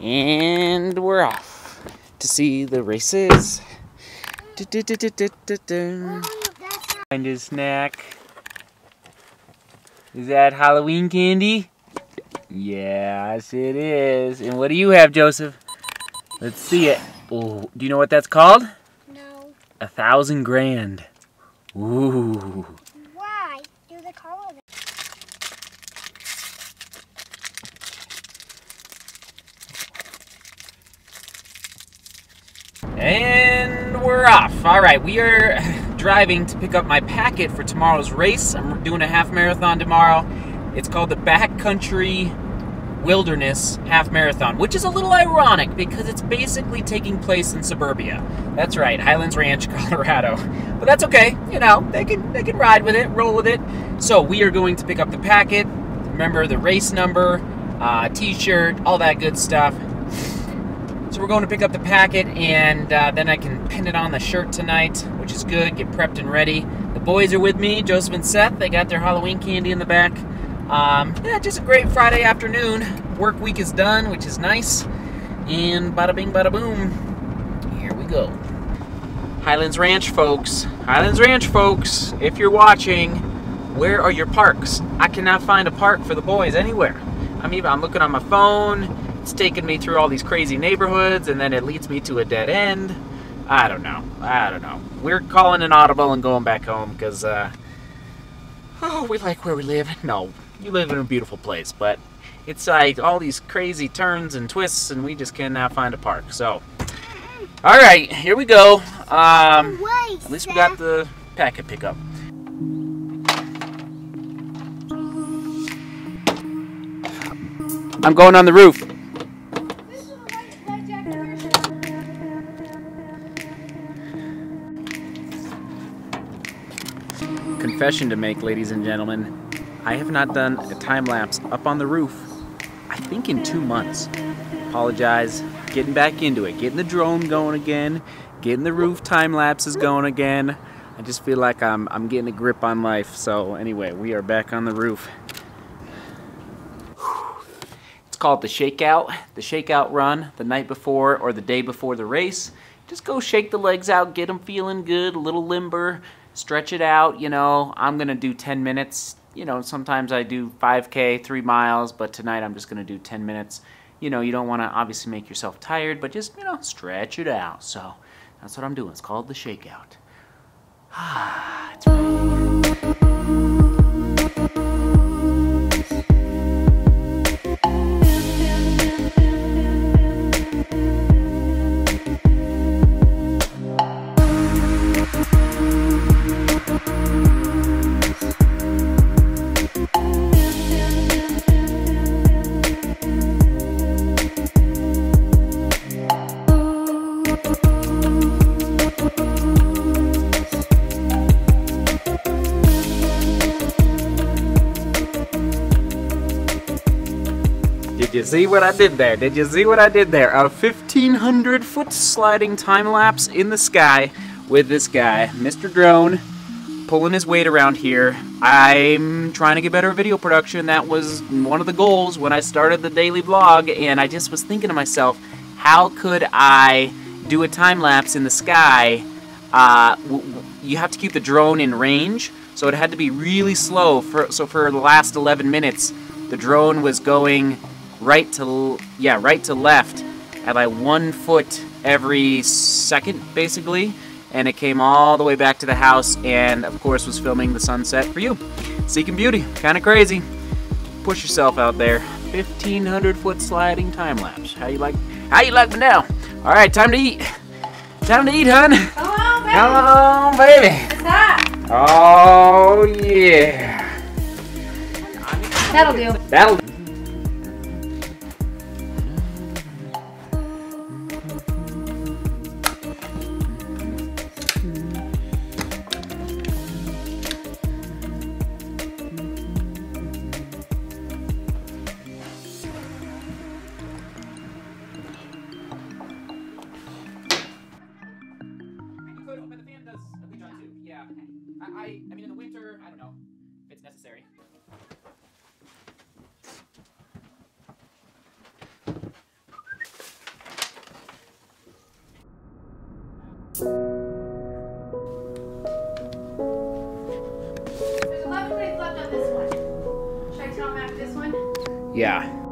And we're off to see the races. Find his snack. Is that Halloween candy? Yes, it is. And what do you have, Joseph? Let's see it. Oh, do you know what that's called? No. 1,000 grand. Ooh. Why do they call it? And we're off. All right, we are driving to pick up my packet for tomorrow's race. I'm doing a half marathon tomorrow. It's called the Backcountry Wilderness Half Marathon, which is a little ironic because it's basically taking place in suburbia. That's right, Highlands Ranch, Colorado. But that's okay, you know, they can ride with it, roll with it. So we are going to pick up the packet. Remember the race number, t-shirt, all that good stuff. So we're going to pick up the packet, and then I can pin it on the shirt tonight, which is good, get prepped and ready. The boys are with me, Joseph and Seth. They got their Halloween candy in the back. Yeah, just a great Friday afternoon. Work week is done, which is nice. And bada bing, bada boom. Here we go. Highlands Ranch, folks. Highlands Ranch, folks. If you're watching, where are your parks? I cannot find a park for the boys anywhere. I'm looking on my phone. It's taking me through all these crazy neighborhoods, and then it leads me to a dead end. I don't know. We're calling an audible and going back home because, we like where we live. No. You live in a beautiful place, but it's like all these crazy turns and twists, and we just cannot find a park. So, all right, here we go. At least we got the packet pickup. I'm going on the roof. Confession to make, ladies and gentlemen. I have not done a time lapse up on the roof, I think, in 2 months. Apologize. Getting back into it. Getting the drone going again. Getting the roof time lapses going again. I just feel like I'm getting a grip on life. So anyway, we are back on the roof. Whew. It's called the shakeout run, the night before or the day before the race. Just go shake the legs out, get them feeling good, a little limber, stretch it out. You know, I'm gonna do 10 minutes. You know, sometimes I do 5K, 3 miles, but tonight I'm just going to do 10 minutes. You know, you don't want to obviously make yourself tired, but just, you know, stretch it out. So that's what I'm doing. It's called the shakeout. Ah, it's Did you see what I did there? Did you see what I did there? A 1,500 foot sliding time lapse in the sky with this guy, Mr. Drone, pulling his weight around here. I'm trying to get better at video production. That was one of the goals when I started the daily vlog, and I just was thinking to myself, how could I do a time lapse in the sky? You have to keep the drone in range, so it had to be really slow. So for the last 11 minutes, the drone was going right to left at like 1 foot every second, basically, and it came all the way back to the house, and of course was filming the sunset for you. Seeking beauty, kind of crazy. Push yourself out there. 1,500 foot sliding time lapse. How you like me now? All right, time to eat. Time to eat, hun. Come on, baby. What's that? Oh yeah. That'll do. I mean, in the winter, I don't know if it's necessary. Yeah.